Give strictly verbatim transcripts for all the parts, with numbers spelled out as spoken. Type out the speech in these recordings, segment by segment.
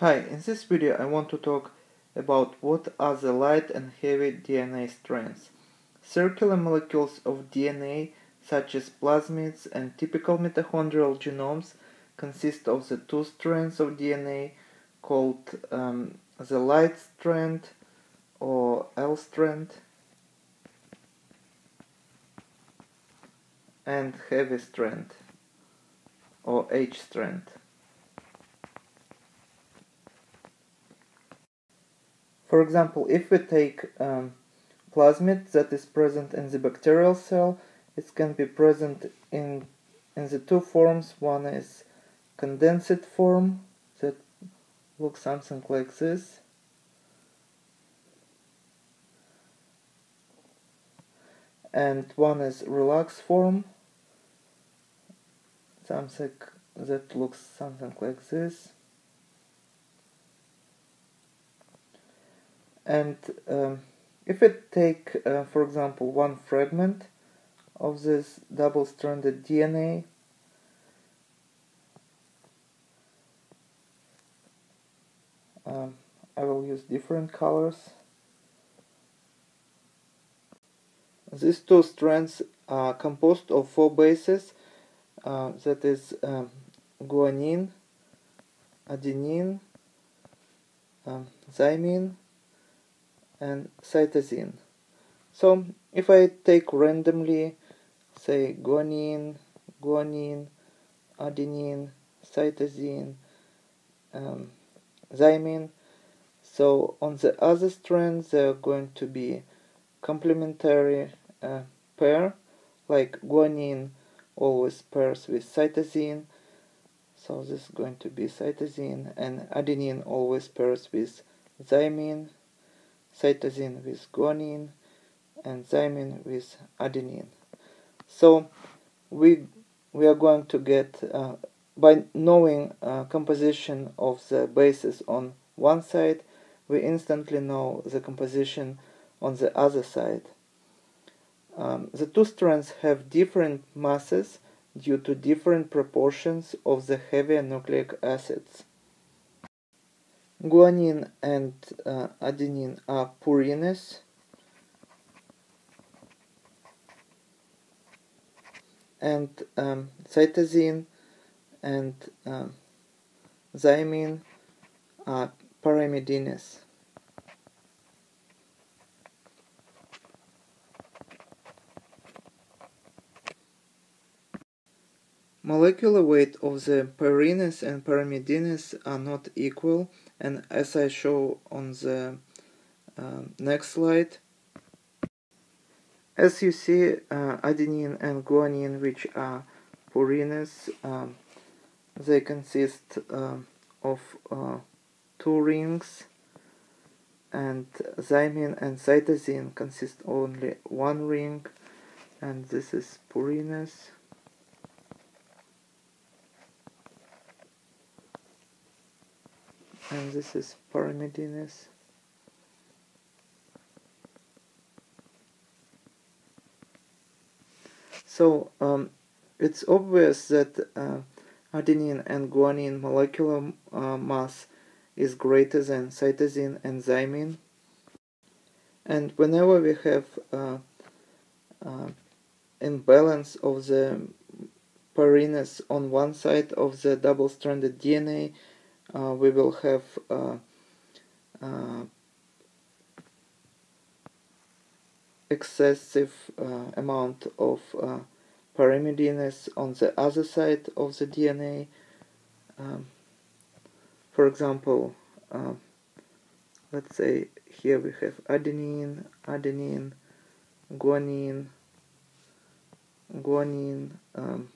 Hi, in this video I want to talk about what are the light and heavy D N A strands. Circular molecules of D N A, such as plasmids and typical mitochondrial genomes, consist of the two strands of D N A called um, the light strand or L-strand and heavy strand or H-strand. For example, if we take um, plasmid that is present in the bacterial cell, it can be present in, in the two forms. One is condensate form that looks something like this, and one is relaxed form, something that looks something like this. And um, if we take, uh, for example, one fragment of this double-stranded D N A, um, I will use different colors. These two strands are composed of four bases, uh, that is um, guanine, adenine, um, thymine, and cytosine. So if I take randomly, say guanine, guanine, adenine, cytosine, um, thymine, so on the other strands they are going to be complementary uh, pair, like guanine always pairs with cytosine, so this is going to be cytosine, and adenine always pairs with thymine, cytosine with guanine, and thymine with adenine. So we we are going to get, uh, by knowing uh, composition of the bases on one side, we instantly know the composition on the other side. Um, the two strands have different masses due to different proportions of the heavier nucleic acids. Guanine and uh, adenine are purines, and um, cytosine and um, thymine are pyrimidines. Molecular weight of the purines and pyrimidines are not equal, and as I show on the uh, next slide, as you see, uh, adenine and guanine, which are purines, um, they consist uh, of uh, two rings, and thymine and cytosine consist only one ring, and this is purines. And this is pyrimidines. So um, it's obvious that uh, adenine and guanine molecular uh, mass is greater than cytosine and thymine. And whenever we have uh, uh, imbalance of the purines on one side of the double-stranded D N A, Uh, we will have uh, uh, excessive uh, amount of uh, pyrimidines on the other side of the D N A. Um, for example, uh, let's say here we have adenine, adenine, guanine, guanine, um,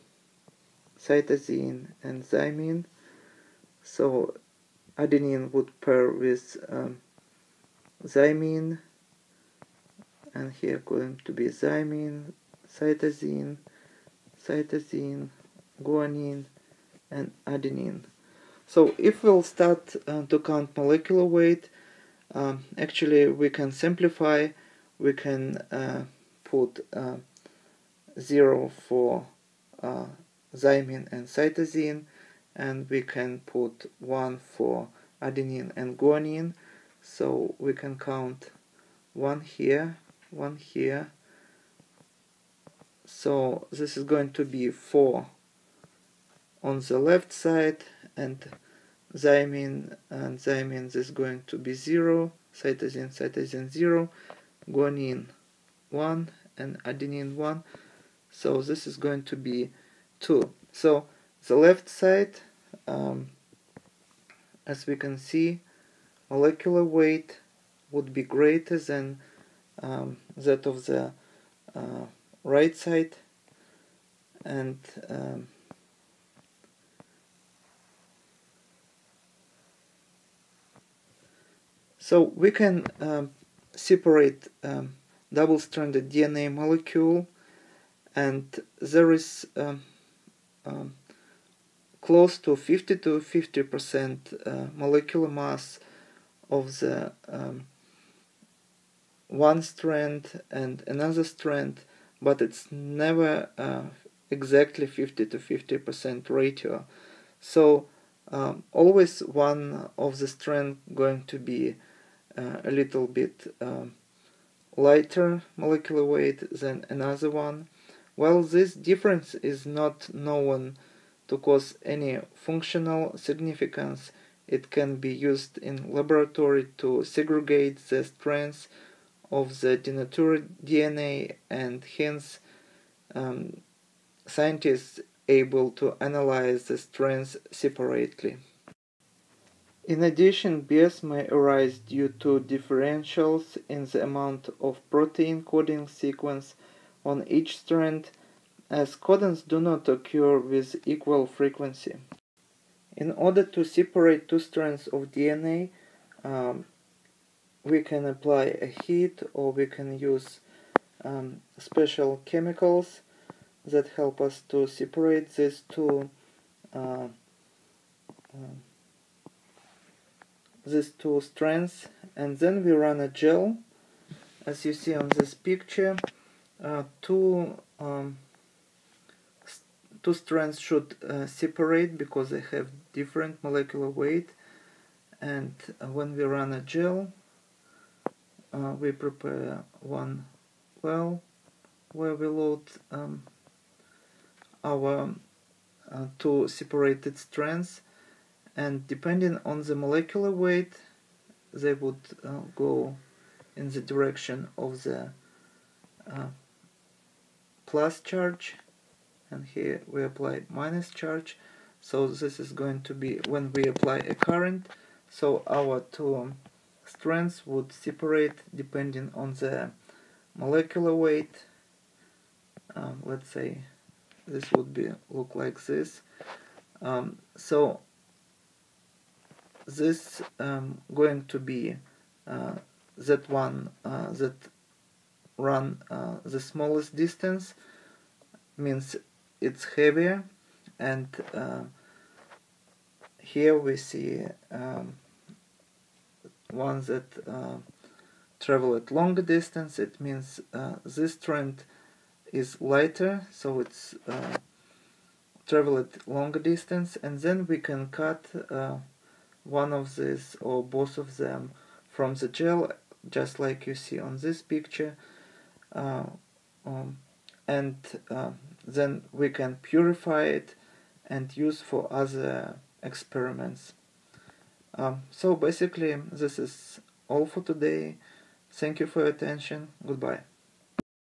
cytosine, and thymine. So adenine would pair with um, thymine, and here going to be thymine, cytosine, cytosine, guanine, and adenine. So if we'll start uh, to count molecular weight, um, actually we can simplify, we can uh, put uh, zero for uh, thymine and cytosine, and we can put one for adenine and guanine. So we can count one here, one here. So this is going to be four on the left side, and thymine and thymine is going to be zero, cytosine, cytosine zero, guanine one, and adenine one. So this is going to be two. So the left side, um, as we can see, molecular weight would be greater than um, that of the uh, right side, and um, so we can um, separate um, double-stranded D N A molecule, and there is um, um, close to fifty to fifty percent uh, molecular mass of the um, one strand and another strand, but it's never uh, exactly fifty to fifty percent ratio. So um, always one of the strands going to be uh, a little bit um, lighter molecular weight than another one. Well, this difference is not known to cause any functional significance. It can be used in laboratory to segregate the strands of the denatured D N A, and hence um, scientists able to analyze the strands separately. In addition, bias may arise due to differentials in the amount of protein coding sequence on each strand, as codons do not occur with equal frequency. In order to separate two strands of D N A, um, we can apply a heat, or we can use um, special chemicals that help us to separate these two uh, uh, these two strands, and then we run a gel, as you see on this picture. Uh, two um, Two strands should uh, separate because they have different molecular weight, and uh, when we run a gel, uh, we prepare one well where we load um, our uh, two separated strands, and depending on the molecular weight, they would uh, go in the direction of the uh, plus charge. And here we apply minus charge. So this is going to be when we apply a current, so our two strands would separate depending on the molecular weight. Um, let's say this would be look like this. Um, so this um, going to be uh, that one uh, that run uh, the smallest distance, means it's heavier, and uh, here we see um, one that uh, travel at longer distance. It means uh, this strand is lighter, so it's uh, travel at longer distance, and then we can cut uh, one of these or both of them from the gel, just like you see on this picture, uh, um, and uh, then we can purify it and use for other experiments. Um, so basically, this is all for today. Thank you for your attention. Goodbye.